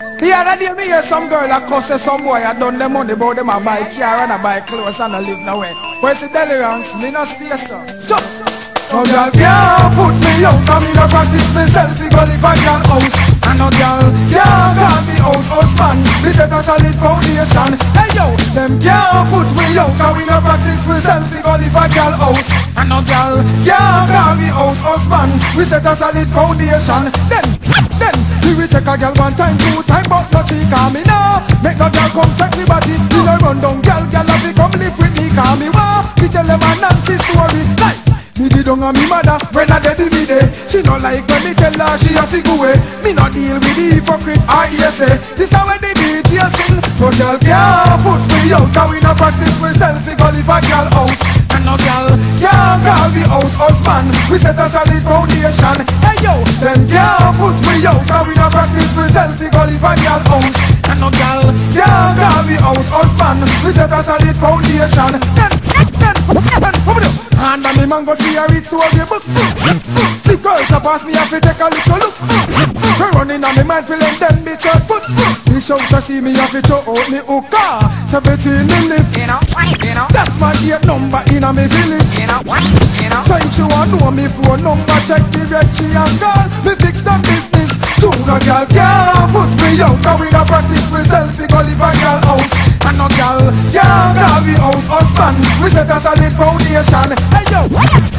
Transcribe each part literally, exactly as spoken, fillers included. The other day me hear some girl that cuss some boy I done them money about them a buy car and a buy clothes and a live nowhere. Where's the deliverance? Me not stay sir. Chop. No girl can't put me out, cause me no practice myself to go live a girl house. And no girl can't call me house husband, me set a solid foundation. Hey yo, them can't put me out, cause we no practice myself to go live a girl house. And no girl can't call me house husband, we set a solid foundation. Then, then, we will check a girl one time, two time, but nothing call me now. Make no girl come check me body, till I run down girl, girl I become live with me, call me wow. We tell them a Nancy story, like me did on me mother, when I did me day. She no like when me tell her she a figure way. Me no deal with the hypocrite, I hear say. This is when they meet your sin. No girl can't put me out, cause we no practice myself, we go live a girl house. And no girl can't call me house husband, we set a solid foundation. Hey yo, them can't put me out, cause we no practice myself, we go live a girl house. And no girl can't call me house husband, we set a solid foundation. Then, then, then, then, and when me man go to a read to a book, see girls a pass me have to take a little look. They running on me mind feeling them bitch a foot. They shout to see me have to show out me hookah. Seventeen in lift, you know, you know. That's my eight number in a me village, you know, you know. Time she want know me phone number, check the directory and call. Me fix them business. To no girl can't put me out, cause we no practice myself to go live a girl house. And no girl can't call me house husband, we set a solid foundation. Hey yo,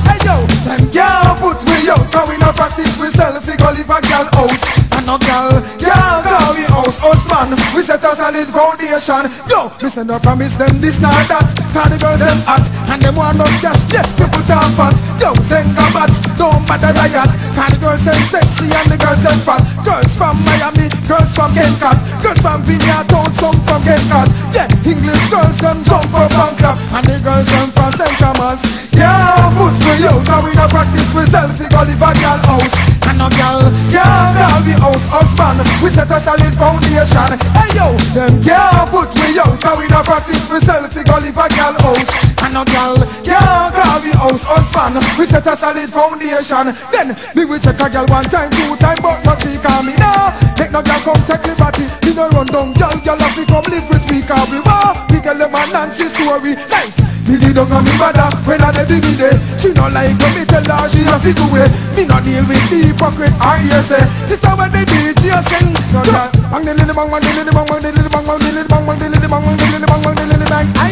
hey yo, them girl put me out, cause we no practice myself, we go live a girl house. And no girl can't call me house husband, we set a solid foundation. Yo, listen no promise them this not that, cause the girls them hot, and them want no cash, yeah, people talk fast. Yo, send combats, don't matter riot, cause the girls them sexy and the girls them fat. Girls from Miami, girls from Kencat, girls from Vineyard Town, some from Kencat. Yeah, English girls them jump from Bangkok, and the girls them from Saint Thomas. Yeah, put me out, now we no practice myself, we go live a girl house. And no girl, yeah, call me house husband, we set a solid foundation. Hey yo, them girl put me out, now we no practice myself, we go live a girl house. And no girl, yeah, call me house husband, we set a solid foundation. Then, me we check a girl one time, two time, but not she call me now. Make no girl come check me body, me no run down girl, girl have to come live with me, cause we war. We tell them a Nancy story, life. Me did on me mother, when I did me day. She no like when me tell her she a fit away. Me no deal with the hypocrite, I hear say. This is when they did she a sing. Bang the little bang, bang the little bang, bang the little bang, bang the little bang, bang the little bang, bang the little bang, bang the little bang. I,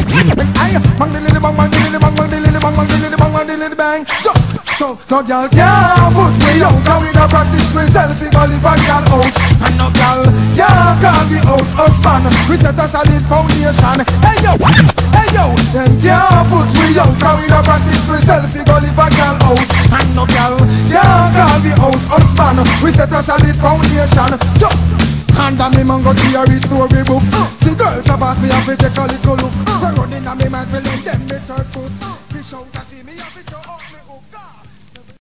I, bang the little bang, bang the little bang, bang the little bang, bang the little bang, bang the little bang. So, no girl can't put me out, cause we no practice myself, we go live a girl house. And no girl can't call me house husband, we set a solid foundation. Hey yo, hey yo, them can't put me out, cause we no practice myself, we go live a girl house. And no girl can't call me house husband, we set a solid foundation. Yo. And a me man go to a read storybook, see girls have asked me if they take a little look. They running a me man feeling